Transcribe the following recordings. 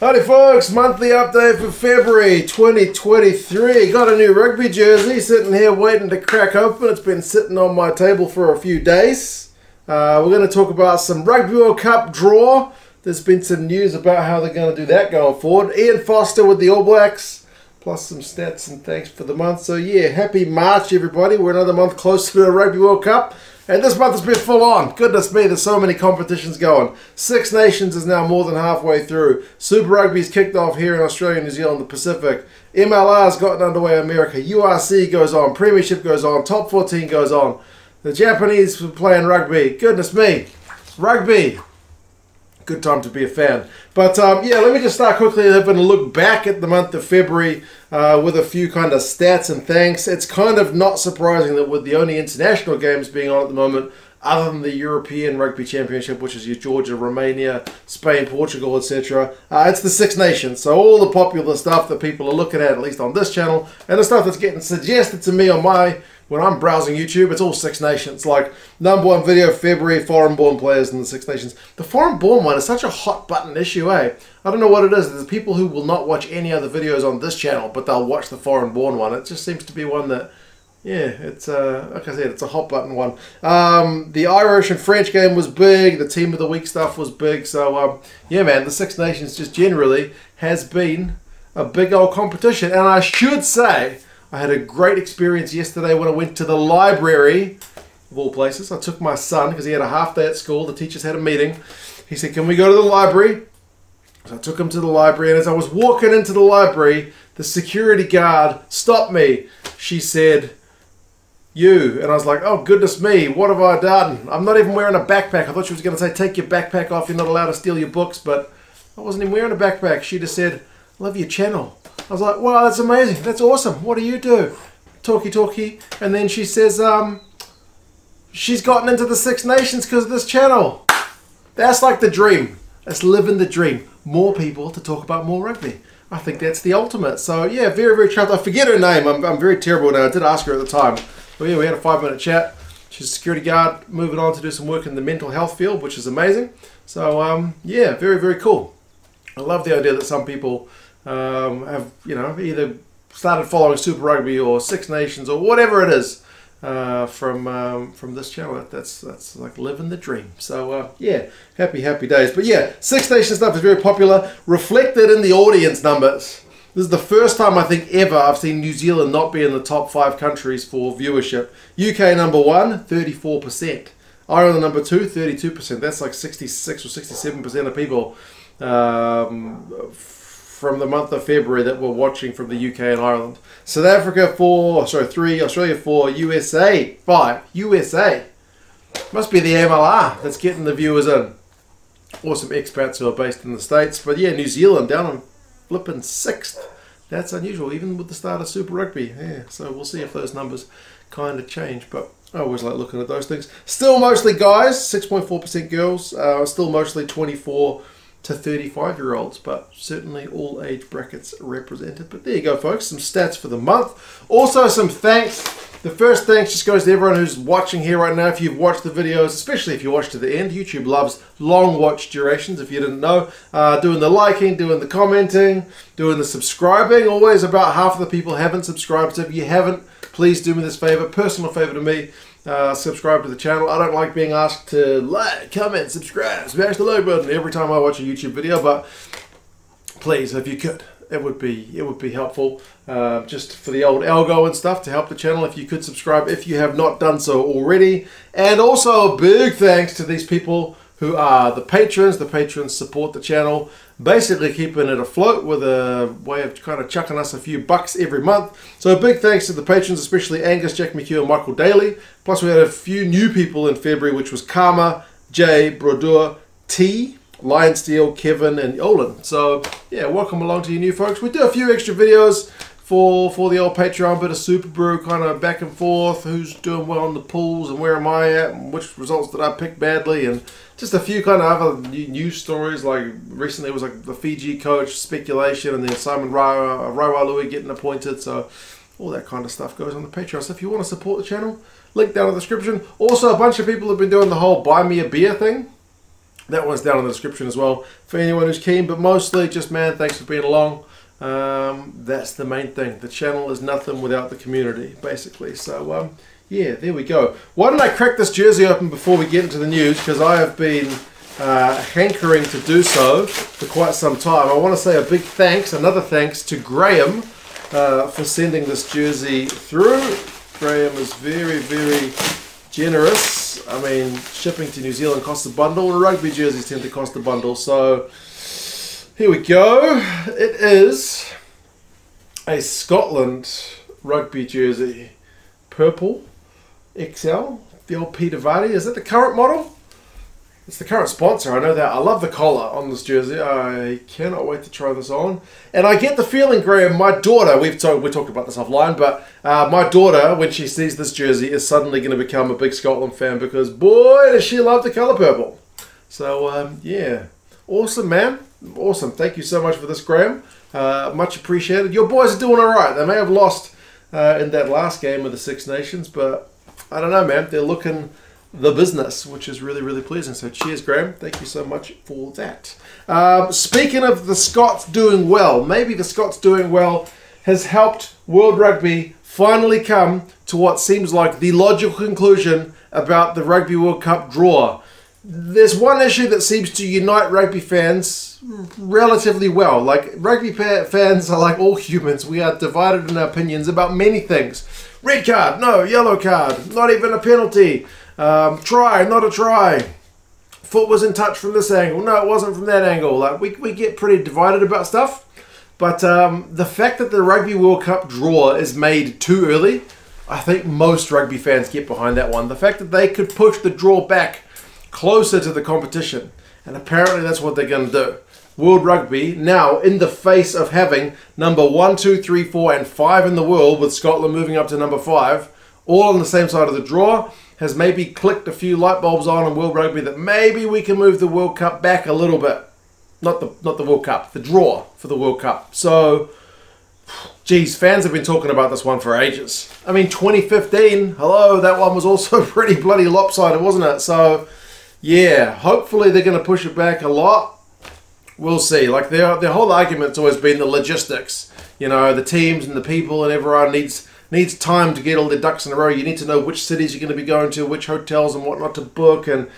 Howdy folks, monthly update for February 2023. Got a new rugby jersey sitting here waiting to crack open. It's been sitting on my table for a few days. We're going to talk about some Rugby World Cup draw. There's been some news about how they're going to do that going forward. Ian Foster with the All Blacks, plus some stats and thanks for the month. So yeah, happy March everybody. We're another month closer to the Rugby World Cup. And this month has been full on. Goodness me, there's so many competitions going. Six Nations is now more than halfway through. Super Rugby's kicked off here in Australia, New Zealand, the Pacific. MLR's gotten underway in America. URC goes on. Premiership goes on. Top 14 goes on. The Japanese were playing rugby. Goodness me. Rugby. Good time to be a fan. But yeah, let me just start quickly having a look back at the month of February with a few kind of stats and things. It's kind of not surprising that with the only international games being on at the moment, other than the European Rugby Championship, which is your Georgia, Romania, Spain, Portugal, etc. It's the Six Nations. So all the popular stuff that people are looking at least on this channel, and the stuff that's getting suggested to me on my, when I'm browsing YouTube, it's all Six Nations. Like, #1 video of February, foreign-born players in the Six Nations. The foreign-born one is such a hot-button issue, eh? I don't know what it is. There's people who will not watch any other videos on this channel, but they'll watch the foreign-born one. It just seems to be one that, yeah, it's, like I said, it's a hot-button one. The Irish and French game was big. The Team of the Week stuff was big. So, yeah, man, the Six Nations just generally has been a big old competition. And I should say, I had a great experience yesterday when I went to the library, of all places. I took my son, because he had a half day at school, the teachers had a meeting. He said, can we go to the library? So I took him to the library, and as I was walking into the library, the security guard stopped me. She said, you. And I was like, oh goodness me, what have I done? I'm not even wearing a backpack. I thought she was going to say, take your backpack off, you're not allowed to steal your books, but I wasn't even wearing a backpack. She just said, love your channel. I was like, wow, that's amazing. That's awesome. What do you do? Talkie. And then she says, she's gotten into the Six Nations because of this channel. That's like the dream. That's living the dream. More people to talk about more rugby. I think that's the ultimate. So yeah, very, very chuffed. I forget her name. I'm very terrible now. I did ask her at the time. But yeah, we had a 5-minute chat. She's a security guard, moving on to do some work in the mental health field, which is amazing. So yeah, very, very cool. I love the idea that some people have, you know, either started following Super Rugby or Six Nations or whatever it is from this channel. That's like living the dream. So yeah, happy days. But yeah, Six Nations stuff is very popular, reflected in the audience numbers. This is the first time I think ever I've seen New Zealand not be in the top 5 countries for viewership. UK #1, 34%. Ireland #2, 32%. That's like 66 or 67% of people from the month of February that we're watching from the UK and Ireland. South Africa 3, Australia 4, USA 5. USA. Must be the MLR that's getting the viewers in. Or some expats who are based in the States. But yeah, New Zealand down on flipping 6th. That's unusual, even with the start of Super Rugby. Yeah, so we'll see if those numbers kind of change. But I always like looking at those things. Still mostly guys, 6.4% girls. Still mostly 24 to 35-year-olds, but certainly all age brackets represented. But there you go, folks. Some stats for the month. Also, some thanks. The first thanks just goes to everyone who's watching here right now. If you've watched the videos, especially if you watch to the end, YouTube loves long watch durations, if you didn't know. Doing the liking, doing the commenting, doing the subscribing. Always about half of the people haven't subscribed, so if you haven't, please do me this favor, personal favor to me. Subscribe to the channel. I don't like being asked to like, comment, subscribe, smash the like button every time I watch a YouTube video, but please, if you could, it would be helpful just for the old algo and stuff to help the channel if you could subscribe if you have not done so already. And also a big thanks to these people who are the patrons. The patrons support the channel, basically keeping it afloat with a way of kind of chucking us a few bucks every month. So a big thanks to the patrons, especially Angus, Jack McHugh, and Michael Daly. Plus we had a few new people in February, which was Karma, Jay, Brodeur, T, Lion Steel, Kevin, and Olin. So yeah, welcome along to you new folks. We do a few extra videos for the old Patreon, bit of Super Brew, kind of back and forth, who's doing well on the pools, and where am I at, and which results did I pick badly, and just a few kind of other news stories. Like recently it was like the Fiji coach speculation, and then Simon Raiwalui getting appointed, so all that kind of stuff goes on the Patreon. So if you want to support the channel, link down in the description. Also a bunch of people have been doing the whole buy me a beer thing. That one's down in the description as well for anyone who's keen. But mostly just, man, thanks for being along. That's the main thing. The channel is nothing without the community, basically. So yeah, there we go. Why don't I crack this jersey open before we get into the news, because I have been hankering to do so for quite some time. I want to say a big thanks, another thanks to Graham for sending this jersey through. Graham is very, very generous. I mean, shipping to New Zealand costs a bundle, and rugby jerseys tend to cost a bundle. So here we go. It is a Scotland rugby jersey, purple XL, the old Peter Vardy. Is it the current model? It's the current sponsor, I know that. I love the collar on this jersey. I cannot wait to try this on. And I get the feeling, Graham, my daughter, we talked about this offline, but my daughter, when she sees this jersey, is suddenly going to become a big Scotland fan, because boy, does she love the color purple. So, yeah. Awesome, man. Awesome. Thank you so much for this, Graham. Much appreciated. Your boys are doing all right. They may have lost in that last game of the Six Nations, but I don't know, man. They're looking the business, which is really, really pleasing. So cheers, Graham. Thank you so much for that. Speaking of the Scots doing well, maybe the Scots doing well has helped World Rugby finally come to what seems like the logical conclusion about the Rugby World Cup draw. There's one issue that seems to unite rugby fans relatively well. Like, rugby fans are like all humans. We are divided in our opinions about many things. Red card, no, yellow card, not even a penalty. Try, not a try. Foot was in touch from this angle. No, it wasn't from that angle. Like, we get pretty divided about stuff. But the fact that the Rugby World Cup draw is made too early, I think most rugby fans get behind that one. The fact that they could push the draw back closer to the competition. And apparently that's what they're going to do. World Rugby, now in the face of having number 1, 2, 3, 4 and 5 in the world, with Scotland moving up to number 5, all on the same side of the draw, has maybe clicked a few light bulbs on in World Rugby that maybe we can move the World Cup back a little bit. Not the World Cup, the draw for the World Cup. So, geez, fans have been talking about this one for ages. I mean, 2015, hello, that one was also pretty bloody lopsided, wasn't it? So, yeah, hopefully they're going to push it back a lot. We'll see. Like, their whole argument's always been the logistics. You know, the teams and the people and everyone needs time to get all their ducks in a row. You need to know which cities you're going to be going to, which hotels and whatnot to book, and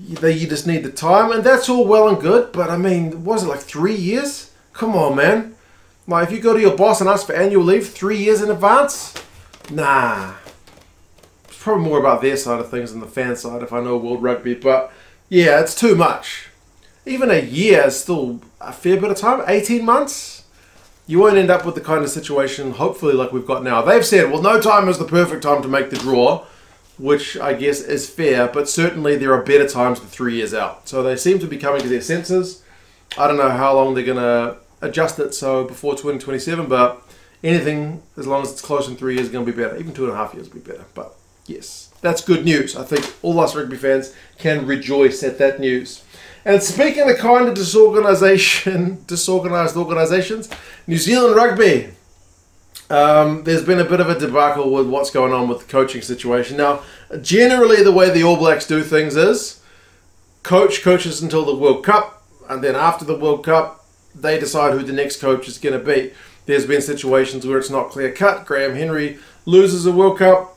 you just need the time. And that's all well and good, but I mean, was it like 3 years? Come on, man. Like, if you go to your boss and ask for annual leave 3 years in advance? Nah. It's probably more about their side of things than the fan side, if I know World Rugby, but yeah, it's too much. Even a year is still a fair bit of time, 18 months? You won't end up with the kind of situation, hopefully, like we've got now. They've said, well, no time is the perfect time to make the draw, which I guess is fair, but certainly there are better times than 3 years out. So they seem to be coming to their senses. I don't know how long they're going to adjust it, so before 2027, but anything, as long as it's close in 3 years, is going to be better. Even 2.5 years will be better, but yes. That's good news. I think all us rugby fans can rejoice at that news. And speaking of kind of disorganised organisations, New Zealand Rugby. There's been a bit of a debacle with what's going on with the coaching situation. Now, generally the way the All Blacks do things is, coach coaches until the World Cup, and then after the World Cup, they decide who the next coach is going to be. There's been situations where it's not clear cut. Graham Henry loses the World Cup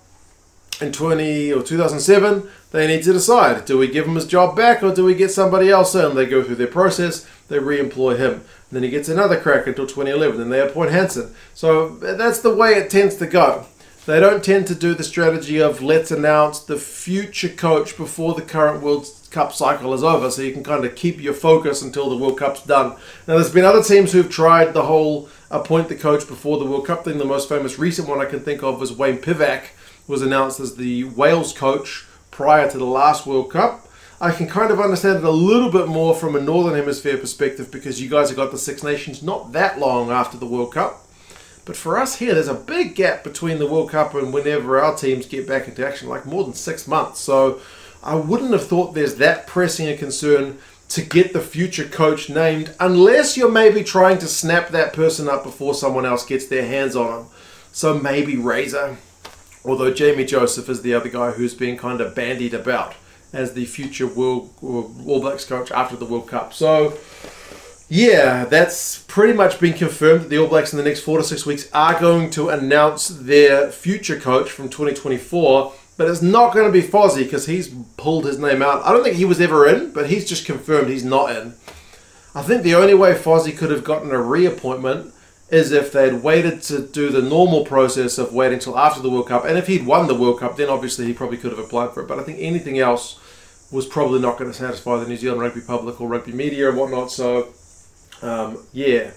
in 2007, they need to decide, do we give him his job back or do we get somebody else in? They go through their process, they re-employ him. And then he gets another crack until 2011, then they appoint Hansen. So that's the way it tends to go. They don't tend to do the strategy of let's announce the future coach before the current World Cup cycle is over, so you can kind of keep your focus until the World Cup's done. Now, there's been other teams who've tried the whole appoint the coach before the World Cup thing. The most famous recent one I can think of was Wayne Pivac, was announced as the Wales coach prior to the last World Cup. I can kind of understand it a little bit more from a Northern Hemisphere perspective, because you guys have got the Six Nations not that long after the World Cup. But for us here, there's a big gap between the World Cup and whenever our teams get back into action, like more than 6 months. So I wouldn't have thought there's that pressing a concern to get the future coach named, unless you're maybe trying to snap that person up before someone else gets their hands on him. So maybe Razor. Although Jamie Joseph is the other guy who's being kind of bandied about as the future All Blacks coach after the World Cup. So, yeah, that's pretty much been confirmed that the All Blacks in the next 4 to 6 weeks are going to announce their future coach from 2024, but it's not going to be Fozzie because he's pulled his name out. I don't think he was ever in, but he's just confirmed he's not in. I think the only way Fozzie could have gotten a reappointment is if they'd waited to do the normal process of waiting till after the World Cup, and if he'd won the World Cup, then obviously he probably could have applied for it, but I think anything else was probably not going to satisfy the New Zealand rugby public or rugby media and whatnot, so yeah,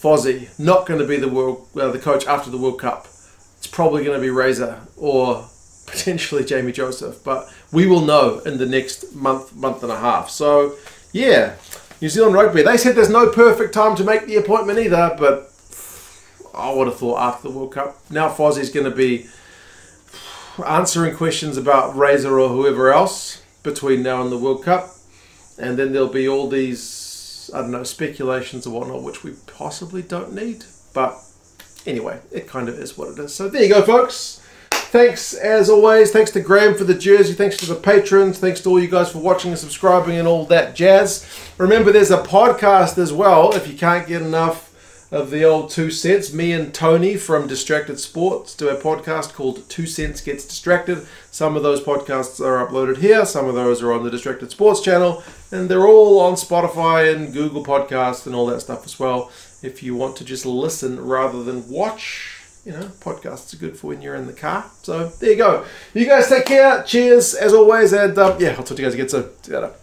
Fozzie, not going to be the coach after the World Cup. It's probably going to be Razor or potentially Jamie Joseph, but we will know in the next month and a half. So, yeah, New Zealand rugby. They said there's no perfect time to make the appointment either, but I would have thought after the World Cup. Now Fozzie's going to be answering questions about Razor or whoever else between now and the World Cup, and then there'll be all these, I don't know, speculations and whatnot, which we possibly don't need. But anyway, it kind of is what it is. So there you go, folks. Thanks, as always. Thanks to Graham for the jersey. Thanks to the patrons. Thanks to all you guys for watching and subscribing and all that jazz. Remember, there's a podcast as well, if you can't get enough of the old 2 cents. Me and Tony from Distracted Sports do a podcast called 2 Cents Gets Distracted. Some of those podcasts are uploaded here. Some of those are on the Distracted Sports channel. And they're all on Spotify and Google Podcasts and all that stuff as well. If you want to just listen rather than watch, you know, podcasts are good for when you're in the car. So there you go. You guys take care. Cheers as always. And yeah, I'll talk to you guys again soon. See you later.